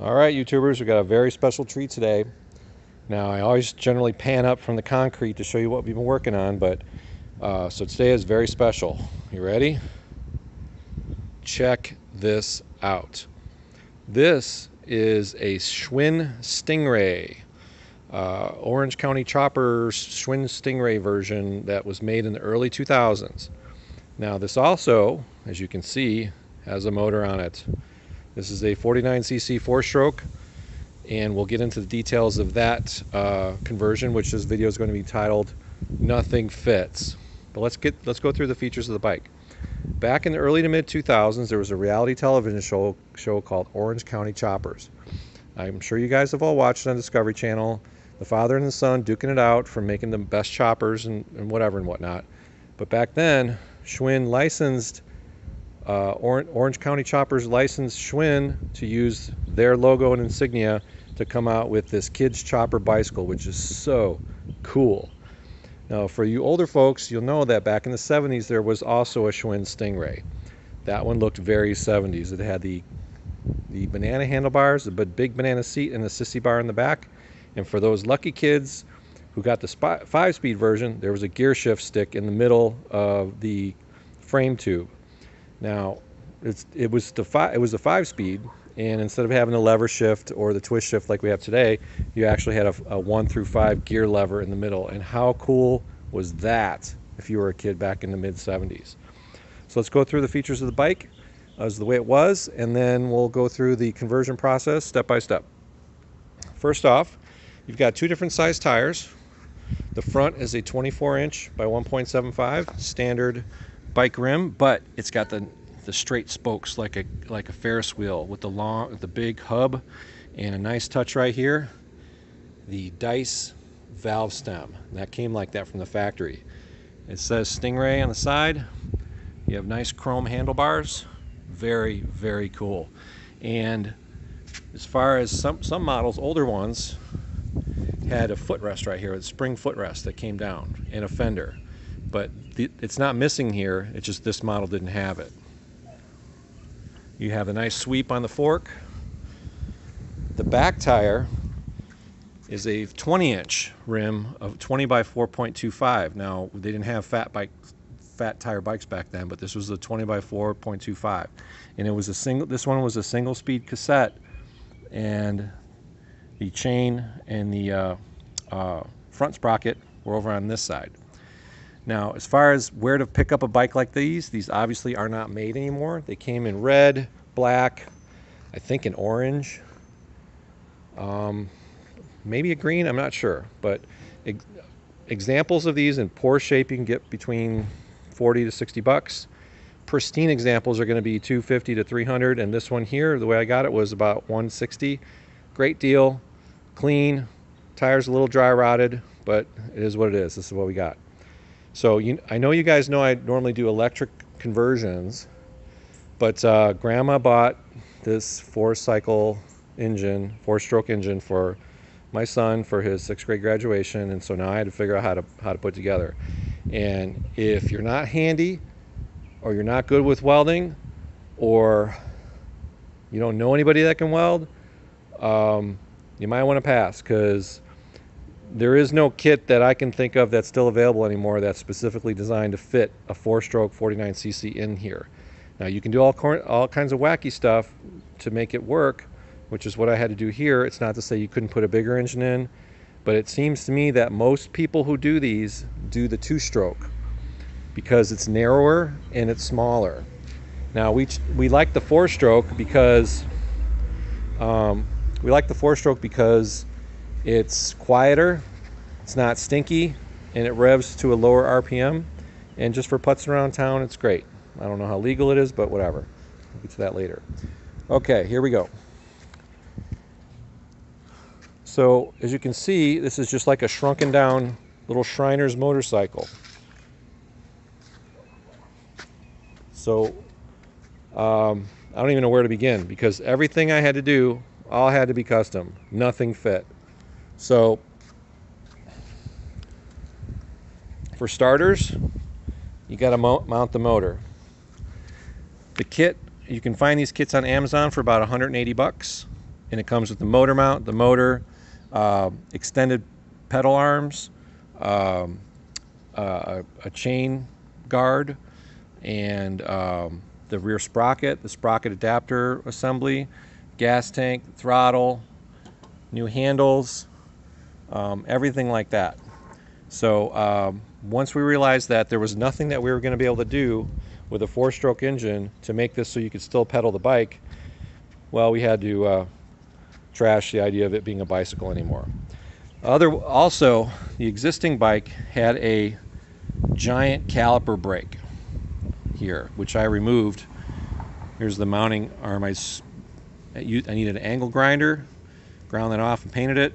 Alright YouTubers, we got a very special treat today. Now I always generally pan up from the concrete to show you what we've been working on, but so today is very special. You ready? Check this out. This is a Schwinn Stingray, Orange County Choppers Schwinn Stingray version that was made in the early 2000s. Now this also, as you can see, has a motor on it. This is a 49cc four-stroke, and we'll get into the details of that conversion, which this video is going to be titled "Nothing Fits." But let's go through the features of the bike. Back in the early to mid 2000s, there was a reality television show called Orange County Choppers. I'm sure you guys have all watched it on Discovery Channel. The father and the son duking it out for making the best choppers and whatever and whatnot. But back then, Schwinn licensed. Orange County Choppers licensed Schwinn to use their logo and insignia to come out with this kids chopper bicycle, which is so cool. Now for you older folks, you'll know that back in the 70s there was also a Schwinn Stingray. That one looked very 70s. It had the banana handlebars, the big banana seat, and the sissy bar in the back. And for those lucky kids who got the 5-speed version, there was a gear shift stick in the middle of the frame tube. Now, it was a 5-speed, and instead of having a lever shift or the twist shift like we have today, you actually had a 1 through 5 gear lever in the middle. And how cool was that if you were a kid back in the mid-70s? So let's go through the features of the bike as the way it was, and then we'll go through the conversion process step by step. First off, you've got two different size tires. The front is a 24-inch by 1.75 standard bike rim, but it's got the straight spokes like a Ferris wheel with the big hub, and a nice touch right here, the dice valve stem. And that came like that from the factory. It says Stingray on the side. You have nice chrome handlebars. Very, very cool. And as far as some models, older ones, had a footrest right here, a spring footrest that came down, and a fender. But it's not missing here, it's just this model didn't have it. You have a nice sweep on the fork. The back tire is a 20-inch rim of 20 by 4.25. Now, they didn't have fat tire bikes back then, but this was a 20 by 4.25. And it was this one was a single speed cassette, and the chain and the front sprocket were over on this side. Now, as far as where to pick up a bike like these obviously are not made anymore. They came in red, black, I think an orange, maybe a green, I'm not sure. But examples of these in poor shape, you can get between 40 to 60 bucks. Pristine examples are gonna be 250 to 300, and this one here, the way I got it, was about 160. Great deal, clean, tires a little dry rotted, but it is what it is, this is what we got. So I know you guys know I normally do electric conversions, but Grandma bought this four-stroke engine for my son for his 6th grade graduation, and so now I had to figure out how to put it together. And if you're not handy, or you're not good with welding, or you don't know anybody that can weld, you might want to pass, because there is no kit that I can think of that's still available anymore that's specifically designed to fit a 4-stroke 49cc in here. Now you can do all kinds of wacky stuff to make it work, which is what I had to do here. It's not to say you couldn't put a bigger engine in, but it seems to me that most people who do these do the 2-stroke because it's narrower and it's smaller. Now we like the 4-stroke because it's quieter, it's not stinky, and it revs to a lower RPM, and just for putts around town, it's great. I don't know how legal it is, but whatever. We'll get to that later. Okay, here we go. So, as you can see, this is just like a shrunken down little Shriners motorcycle. So, I don't even know where to begin, because everything I had to do, all had to be custom. Nothing fit. So, for starters, you got to mount the motor. The kit, you can find these kits on Amazon for about 180 bucks. and it comes with the motor mount, the motor, extended pedal arms, a chain guard, and the rear sprocket, the sprocket adapter assembly, gas tank, throttle, new handles, everything like that. So once we realized that there was nothing that we were going to be able to do with a four-stroke engine to make this so you could still pedal the bike, well, we had to trash the idea of it being a bicycle anymore. Also, the existing bike had a giant caliper brake here, which I removed. Here's the mounting arm. I needed an angle grinder, ground that off and painted it,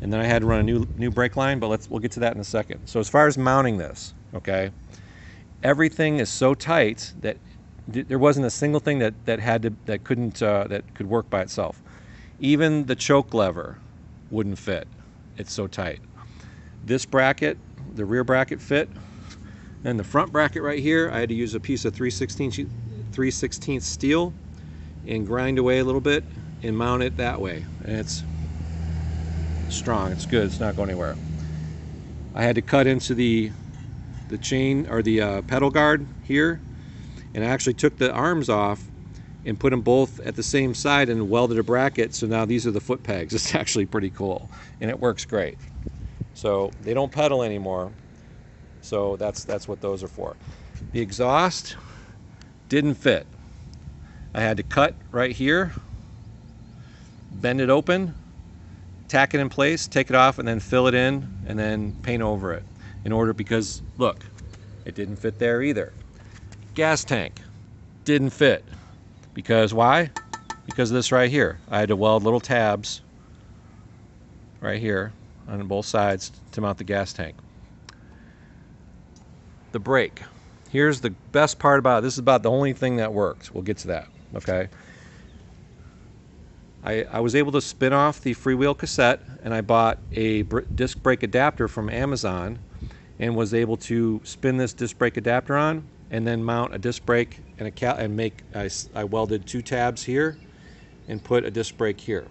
and then I had to run a new brake line, but we'll get to that in a second. So as far as mounting this, okay, everything is so tight that there wasn't a single thing that could work by itself. Even the choke lever wouldn't fit. It's so tight. This bracket, the rear bracket, fit, and the front bracket right here, I had to use a piece of 3/16 steel and grind away a little bit and mount it that way. And it's strong, it's good, it's not going anywhere. I had to cut into the chain, or the pedal guard here, and I actually took the arms off and put them both at the same side and welded a bracket, so now these are the foot pegs. It's actually pretty cool, and it works great. So they don't pedal anymore, so that's what those are for. The exhaust didn't fit. I had to cut right here, bend it open, tack it in place, take it off, and then fill it in, and then paint over it in order, because look, it didn't fit there either. Gas tank didn't fit. Because why? Because of this right here. I had to weld little tabs right here on both sides to mount the gas tank. The brake. Here's the best part about it. This is about the only thing that worked. We'll get to that, okay? I was able to spin off the freewheel cassette, and I bought a disc brake adapter from Amazon and was able to spin this disc brake adapter on and then mount a disc brake and I welded two tabs here and put a disc brake here.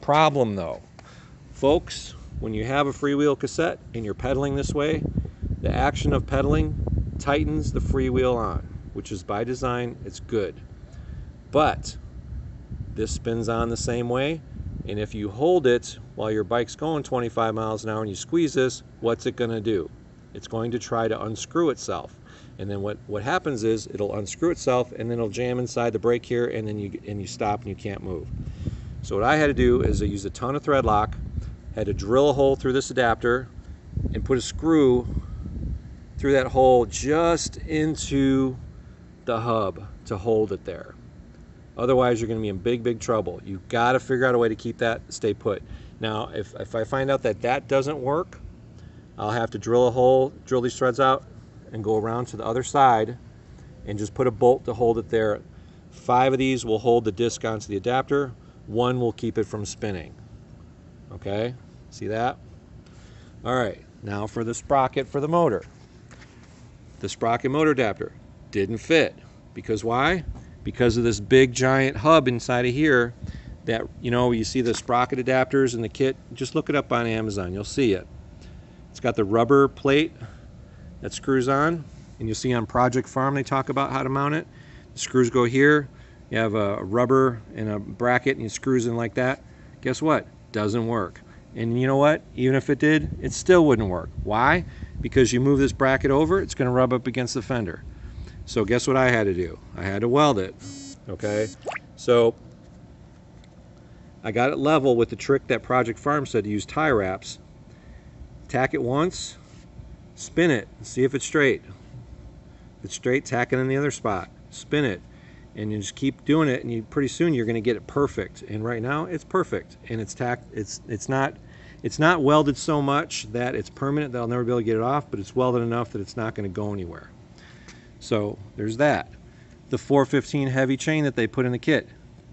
Problem though, folks, when you have a freewheel cassette and you're pedaling this way, the action of pedaling tightens the freewheel on, which is by design, it's good. But this spins on the same way, and if you hold it while your bike's going 25 miles an hour and you squeeze this, what's it gonna do? It's going to try to unscrew itself, and then what happens is it'll unscrew itself and then it'll jam inside the brake here, and then you stop and you can't move. So what I had to do is I used a ton of thread lock, had to drill a hole through this adapter and put a screw through that hole just into the hub to hold it there. Otherwise you're going to be in big trouble. You've got to figure out a way to keep that stay put. Now if I find out that doesn't work, I'll have to drill a hole, drill these threads out, and go around to the other side and just put a bolt to hold it there. 5 of these will hold the disc onto the adapter. 1 will keep it from spinning. Okay, see that? All right, now for the sprocket for the motor. The sprocket motor adapter didn't fit. Because why? Because of this big giant hub inside of here that, you know, you see the sprocket adapters in the kit. Just look it up on Amazon, you'll see it. It's got the rubber plate that screws on, and you'll see on Project Farm they talk about how to mount it. The screws go here, you have a rubber and a bracket, and it screws in like that. Guess what? Doesn't work. And you know what? Even if it did, it still wouldn't work. Why? Because you move this bracket over, it's going to rub up against the fender. So guess what I had to do? I had to weld it, okay? So I got it level with the trick that Project Farm said to use, tie wraps. Tack it once, spin it, see if it's straight. If it's straight, tack it in the other spot, spin it, and you just keep doing it, and pretty soon you're going to get it perfect. And right now it's perfect, and it's tacked. It's not welded so much that it's permanent that I'll never be able to get it off, but it's welded enough that it's not going to go anywhere. So there's that. The 415 heavy chain that they put in the kit,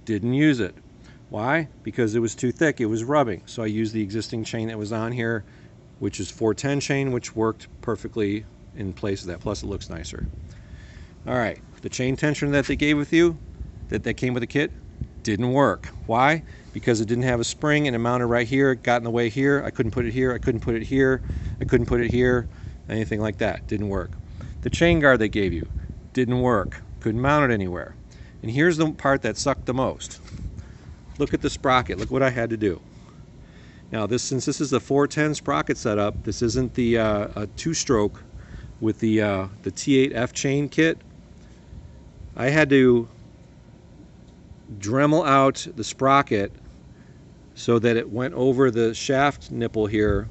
didn't use it. Why? Because it was too thick. It was rubbing. So I used the existing chain that was on here, which is 410 chain, which worked perfectly in place of that. Plus it looks nicer. All right, the chain tensioner that they gave with you that came with the kit didn't work. Why? Because it didn't have a spring and it mounted right here. It got in the way here. I couldn't put it here. I couldn't put it here. I couldn't put it here. Anything like that. Didn't work. The chain guard they gave you didn't work. Couldn't mount it anywhere. And here's the part that sucked the most. Look at the sprocket. Look what I had to do. Now this, since this is a 410 sprocket setup, this isn't the a two-stroke with the T8F chain kit. I had to Dremel out the sprocket so that it went over the shaft nipple here,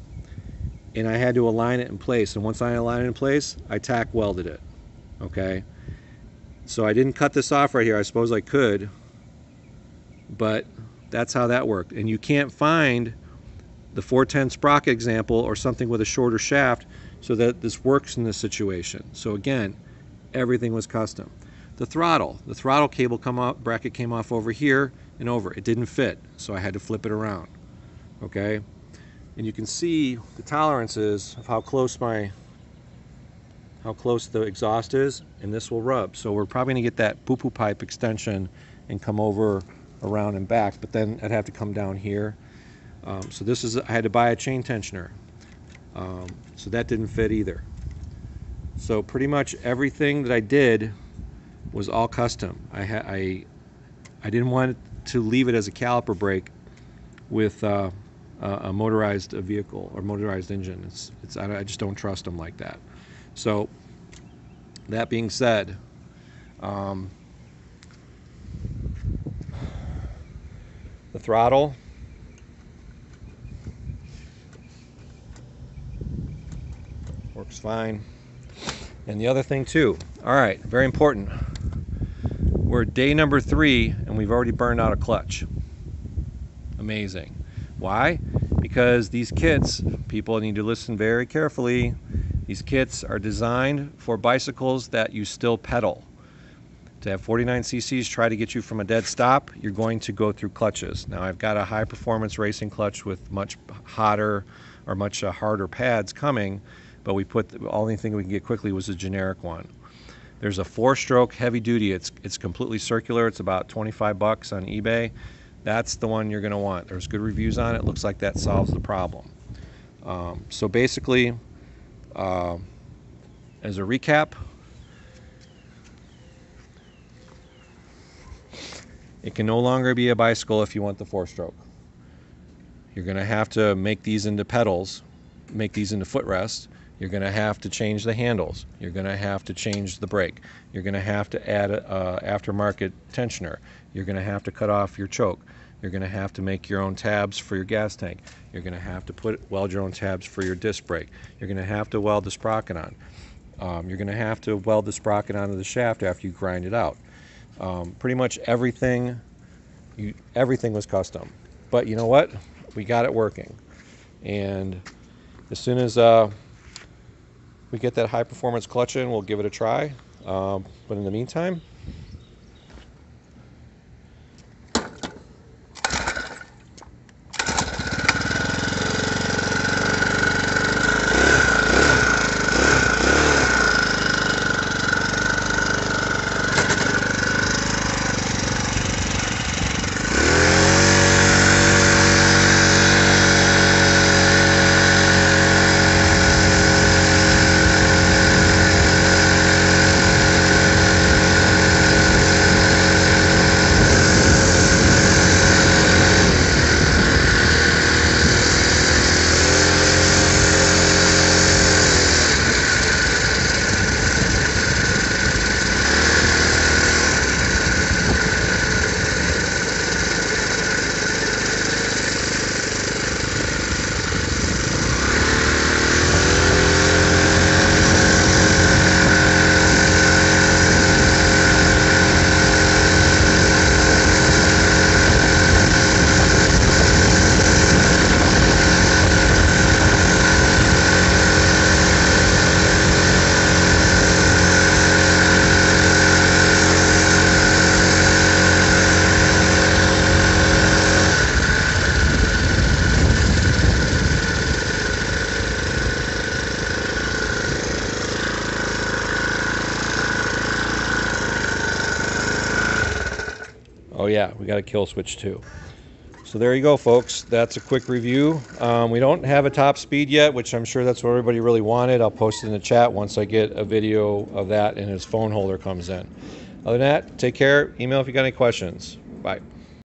and I had to align it in place. And once I aligned it in place, I tack welded it. Okay, so I didn't cut this off right here. I suppose I could, but that's how that worked. And you can't find the 410 sprocket example or something with a shorter shaft so that this works in this situation. So again, everything was custom. The throttle cable bracket came off over here and over. It didn't fit, so I had to flip it around. Okay, and you can see the tolerances of how close the exhaust is, and this will rub. So we're probably going to get that poo-poo pipe extension and come over around and back, but then I'd have to come down here. So this is, I had to buy a chain tensioner. So that didn't fit either. So pretty much everything that I did was all custom. I didn't want to leave it as a caliper brake with a motorized vehicle or motorized engine. I just don't trust them like that. So that being said, the throttle, works fine. And the other thing too, all right, very important. We're day number 3 and we've already burned out a clutch. Amazing. Why? Because these kits, people need to listen very carefully. These kits are designed for bicycles that you still pedal. To have 49 cc's try to get you from a dead stop, you're going to go through clutches. Now I've got a high performance racing clutch with much hotter or much harder pads coming, but we put the only thing we can get quickly was a generic one. There's a 4-stroke heavy duty. It's completely circular. It's about 25 bucks on eBay. That's the one you're going to want. There's good reviews on it. Looks like that solves the problem. So basically, as a recap, it can no longer be a bicycle if you want the 4-stroke. You're going to have to make these into pedals, make these into footrests. You're going to have to change the handles. You're going to have to change the brake. You're going to have to add an aftermarket tensioner. You're going to have to cut off your choke. You're going to have to make your own tabs for your gas tank. You're going to have to weld your own tabs for your disc brake. You're going to have to weld the sprocket on. You're going to have to weld the sprocket onto the shaft after you grind it out. Pretty much everything was custom. But you know what? We got it working. And as soon as we get that high-performance clutch in, we'll give it a try. But in the meantime, Oh yeah, we got a kill switch too. So there you go, folks. That's a quick review. We don't have a top speed yet, which I'm sure that's what everybody really wanted. I'll post it in the chat once I get a video of that and his phone holder comes in. Other than that, take care. Email if you got any questions. Bye.